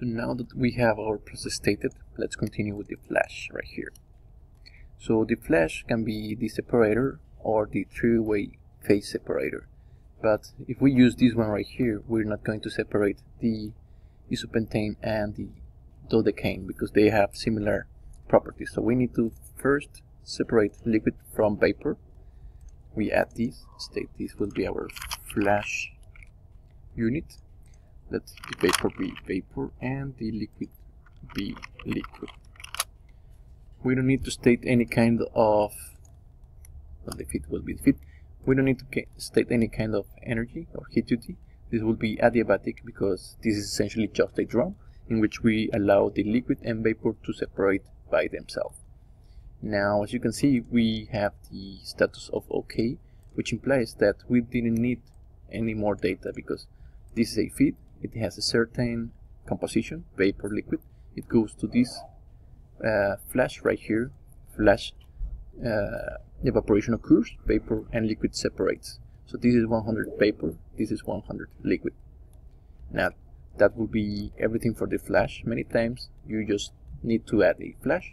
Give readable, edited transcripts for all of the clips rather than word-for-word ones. So now that we have our process stated, let's continue with the flash right here. So the flash can be the separator or the three-way phase separator. But if we use this one right here, we're not going to separate the isopentane and the dodecane because they have similar properties. So we need to first separate liquid from vapor. We add this state. This will be our flash unit. Let the vapor be vapor and the liquid be liquid. We don't need to state any kind of, well, the fit will be the fit. We don't need to state any kind of energy or heat duty. This will be adiabatic because this is essentially just a drum in which we allow the liquid and vapor to separate by themselves. Now, as you can see, we have the status of OK, which implies that we didn't need any more data because this is a feed. It has a certain composition, vapor, liquid. It goes to this flash right here. Flash evaporation occurs, vapor and liquid separates. So this is 100 vapor, this is 100 liquid. Now, that will be everything for the flash. Many times you just need to add a flash.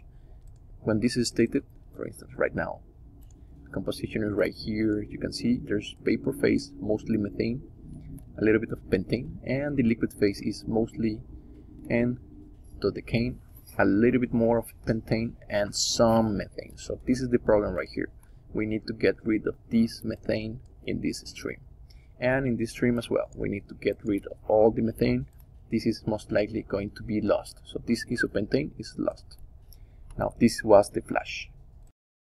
When this is stated, for instance, right now, the composition is right here. You can see there's vapor phase, mostly methane, a little bit of pentane, and the liquid phase is mostly dodecane, a little bit more of pentane, and some methane. So this is the problem right here. We need to get rid of this methane in this stream. And in this stream as well, we need to get rid of all the methane. This is most likely going to be lost. So this isopentane is lost. Now this was the flash.